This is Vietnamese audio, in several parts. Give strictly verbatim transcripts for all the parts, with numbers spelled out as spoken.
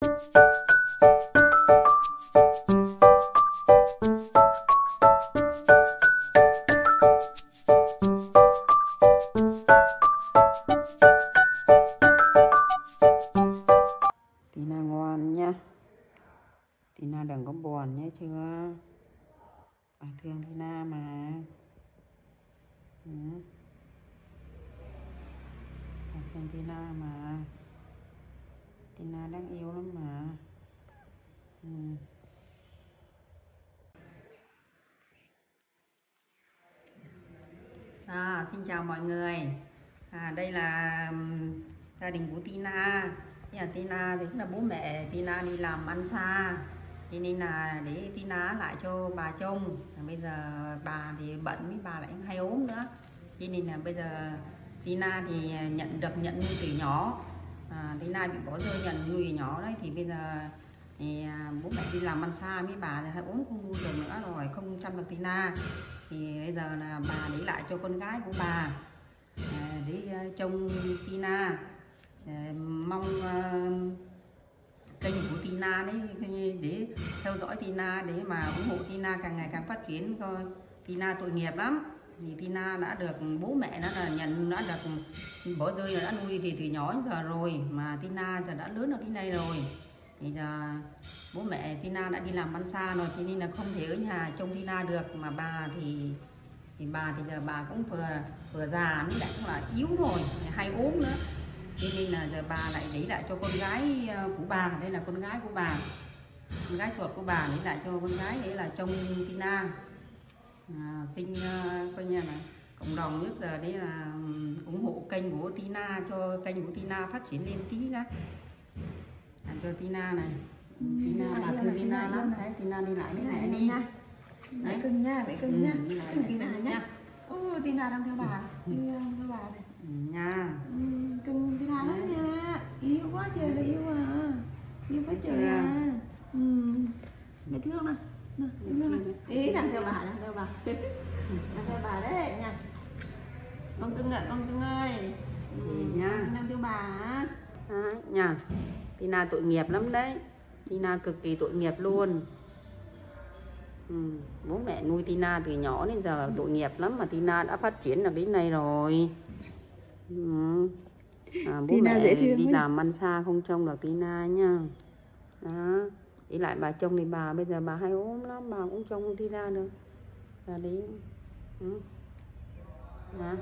Tina ngoan nha, Tina đừng có buồn nhé, chưa, bà thương Tina mà. Ừ. Bà thương Tina mà, Tina đáng yêu lắm mà. Ừ. À, xin chào mọi người. À, đây là gia đình của Tina. Nhà Tina thì cũng là bố mẹ Tina đi làm ăn xa, thế nên là để Tina lại cho bà trông. Bây giờ bà thì bận, với bà lại hay ốm nữa, thế nên là bây giờ Tina thì nhận đập nhận nuôi từ nhỏ. À, Tina bị bỏ rơi nhận nuôi nhỏ đấy, thì bây giờ thì bố mẹ đi làm ăn xa, với bà thì hay ốm không nuôi được nữa rồi, không chăm được Tina, thì bây giờ là bà để lại cho con gái của bà để trông Tina. Mong uh, kênh của Tina đấy, để theo dõi Tina, để mà ủng hộ Tina càng ngày càng phát triển. Coi Tina tội nghiệp lắm, thì Tina đã được bố mẹ nó là nhận, đã được bỏ rơi rồi, đã nuôi về từ nhỏ đến giờ rồi, mà Tina giờ đã lớn ở cái này rồi, thì giờ bố mẹ Tina đã đi làm ăn xa rồi, thế nên là không thể ở nhà trông Tina được. Mà bà thì thì bà thì giờ bà cũng vừa vừa già, lại cũng là yếu rồi, hay ốm nữa, thế nên là giờ bà lại lấy lại cho con gái của bà. Đây là con gái của bà, con gái ruột của bà, lấy lại cho con gái đấy là trông Tina. À, xin uh, coi như là cộng đồng nước giờ đấy là ủng hộ kênh của Tina, cho kênh của Tina phát triển lên tí đó. À, cho Tina này, ừ, Tina là thương Tina lắm đấy. Tina đi lại với mẹ đi, mẹ cưng nha, mẹ cưng nha, Tina nha. Ô, Tina đang theo bà, theo bà này nha. Cưng Tina lắm nha, yêu quá trời là yêu à, yêu quá trời à. Ừ, mẹ thương nè, nè, thương nè. Ý đang theo bà, đang theo bà, đang theo bà đấy nha. Con cưng ạ, con cưng ơi, nha, đang theo bà á, nha. Tina tội nghiệp lắm đấy, Tina cực kỳ tội nghiệp luôn. Ừ, bố mẹ nuôi Tina từ nhỏ đến giờ tội nghiệp lắm, mà Tina đã phát triển được đến nay rồi. Ừ. À, bố Tina mẹ đi ấy. Làm ăn xa không trông được Tina nha. Đó, để lại bà trông thì bà bây giờ bà hay ốm lắm, bà cũng trông Tina được. Là đi. Ừ. Hả?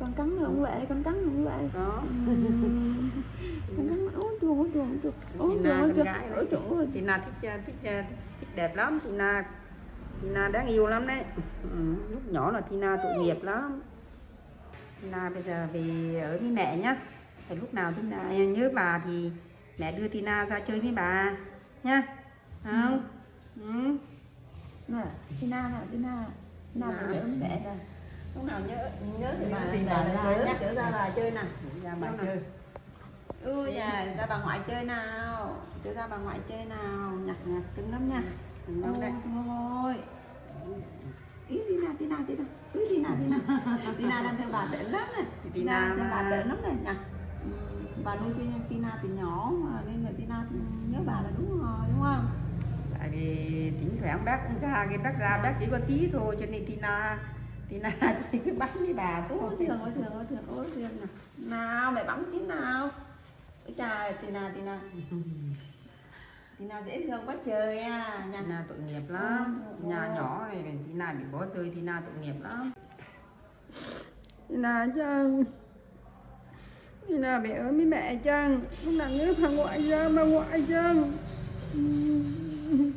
Con cắn không vậy? Con cắn không vậy? Có. Con cắn ốm chuột, ốm chuột, ốm chuột. Ốm chuột. Tina thích thích thích đẹp lắm, Tina. Tina đáng yêu lắm đấy. Ừ, lúc nhỏ là Tina tội nghiệp lắm. Tina bây giờ về ở với mẹ nhá. Phải lúc nào Tina nhớ bà thì mẹ đưa Tina ra chơi với bà nhá. Không? Ừ. Ừ. Nè, Tina nè, Tina. Tina phải ở với mẹ rồi. Lúc nào nhớ nhớ thì bà, bà, bà, bà, bà, bà nhắc chở ra bà chơi nào. Ra bà chơi. Ui dạ, ra bà ngoại chơi nào. Chở ra bà ngoại chơi nào. Nhặt nhặt cứng lắm nha. Ôi thôi. Ý Tina, Tina, Tina. Ý Tina, Tina. Tina đang theo bà tệ lắm này. Tina đang theo bà tệ lắm này nha. Bà nuôi Tina từ nhỏ mà, nên là Tina nhớ bà là đúng rồi, đúng không? Tại vì thỉnh thoảng bác cũng ra, cái bác ra bác chỉ có tí thôi, cho nên Tina Tina chỉ cứ bắn với bà thôi. Ôi thường, ôi thường, ôi thường, ôi thường nào. Nào, mày bắn chín nào. Ôi trời, Tina, Tina Tina dễ thương quá trời à. Nhà Tina tội nghiệp lắm. Ôi, nhà ôi. Nhỏ này, Tina bị bó rơi, Tina tội nghiệp lắm. Tina chăng, Tina mẹ ơi với mẹ chăng. Lúc nào nhớ bà ngoại chăng, bà ngoại chăng.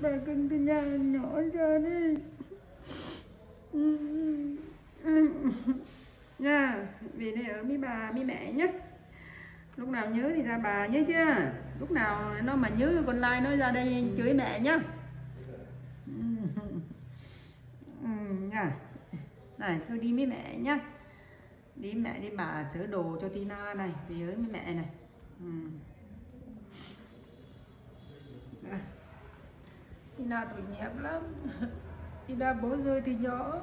Bà cưng Tina nhỏ cho đi. Nha, về đây ở với bà, với mẹ nhé. Lúc nào nhớ thì ra bà nhé chứ. Lúc nào nó mà nhớ con lai nó ra đây chửi mẹ nhá. Nha. Này, thôi đi với mẹ nhá. Đi mẹ đi, bà sửa đồ cho Tina này, về với mẹ này. Ừ. Tina tội nghiệp lắm. Tina bố rơi từ nhỏ,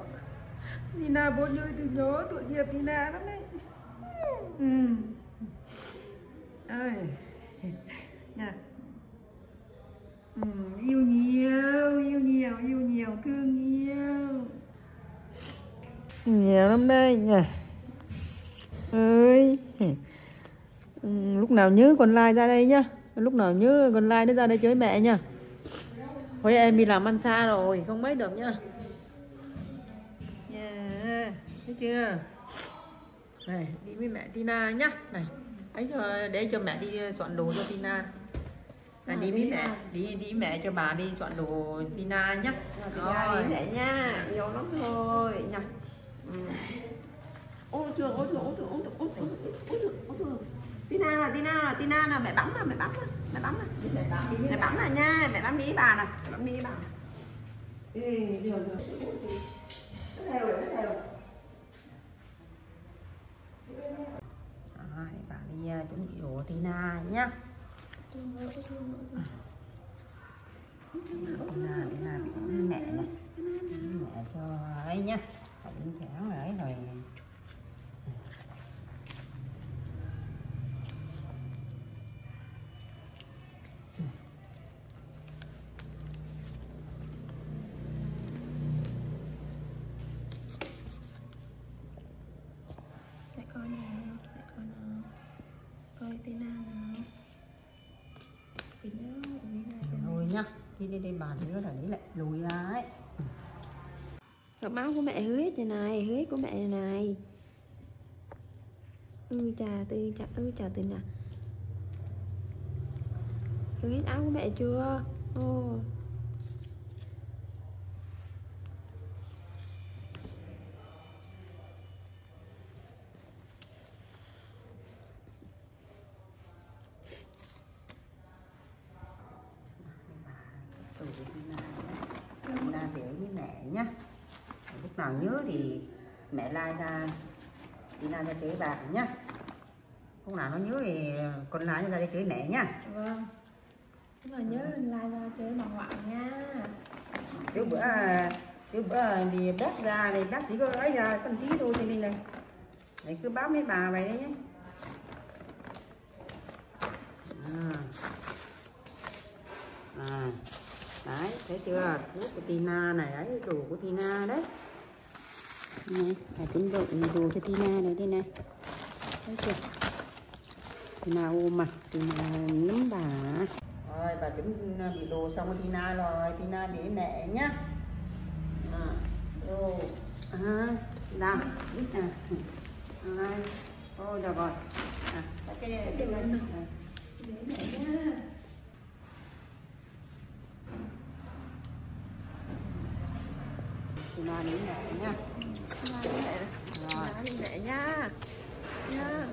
Tina bố rơi từ nhỏ, tội nghiệp Tina lắm đấy. Ừ. Ơi. Nha. Yêu nhiều, yêu nhiều, yêu nhiều, cưng yêu. Nhiều lắm đây nhỉ. Ơi. Lúc nào nhớ con Lai ra đây nhá. Lúc nào nhớ con Lai nó ra đây chơi mẹ nha. Thôi em đi làm ăn xa rồi, không mấy được nhá. Yeah, thấy chưa? Này, đi với mẹ Tina nhá. Này. Ấy cho để cho mẹ đi soạn đồ cho Tina. Bà đi với mẹ, đi đi mẹ cho bà đi soạn đồ Tina nhá. Rồi đi mẹ nha, nhiều lắm thôi nhá. Ôi trời ơi, trời ơi, trời ơi, trời ơi, trời ơi, trời ơi. Tina là Tina là Tina là mẹ bấm mà, mẹ bấm mà, mẹ bấm mà. Mẹ bấm mà nha, mẹ bấm đi bà nè, mẹ bấm đi bà. Đi đi rồi rồi. Nó theo rồi, nó theo rồi. Bà đi chuẩn bị đồ Tina nhá. Tina để làm mẹ nè, mẹ cho ấy nhá. Học đến sáng rồi ấy rồi. Đi đi đi bà thì nó là đấy lại lùi ra ấy. Giọt máu của mẹ huyết này này, huyết của mẹ này này. Ừ trà từ trà ừ trà từ nè. Huyết áo của mẹ chưa? Ô. Ra để với mẹ nhá. Lúc nào nhớ thì mẹ Lai ra đi ra chơi bạc nhá. Lúc nào nó nhớ thì con Lai ra đây chơi mẹ nhá. Vâng. Lúc nào nhớ Lai ra chơi bà ngoại nha. Trước bữa trước bữa thì bác ra thì bác chỉ có nói ra con tí thôi cho nên này. Để cứ báo mấy bà vậy đấy nhé. À. À. Đấy, thấy chưa? Thuốc của Tina này, đấy, đồ của Tina đấy. Này, phải chuẩn bị đồ cho Tina này đây này. Thấy chưa? Tina ôm mặt, Tina nắm bà. Rồi, bà chuẩn bị đồ xong với Tina rồi, Tina để mẹ nhá. À, đồ. À, làm, biết à. À, thôi được rồi. À, cái này để mẹ nhá. Tina đi mẹ nha. Tina đi mẹ nha. Nha.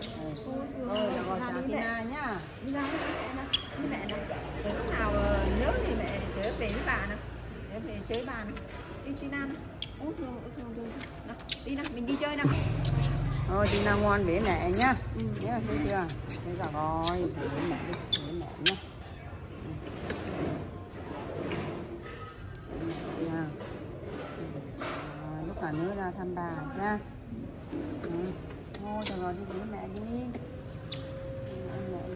Thôi được rồi, chào Tina nha. Đi ra với mẹ nè. Lúc nào nhớ thì mẹ trở về với bà nè. Trở về chơi bà nè. Đi Tina nè. Út luôn, út luôn, luôn. Đi nè, mình đi chơi nè. Thôi Tina ngoan để mẹ nha. Ừ, thấy chưa? Thế giờ rồi, để mẹ đi, để mẹ nha. Nữa ra thăm bà nha. Thôi rồi đi với mẹ đi. Mẹ đi.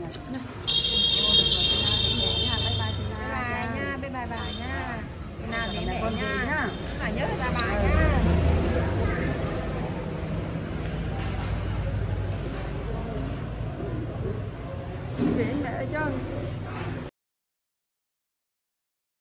Mẹ đi. Thôi được rồi Tina với mẹ nha. Bye bye Tina nha. Bye bye bà nha. Tina với mẹ nha. Bà nhớ ra bà nha. Để mẹ cho.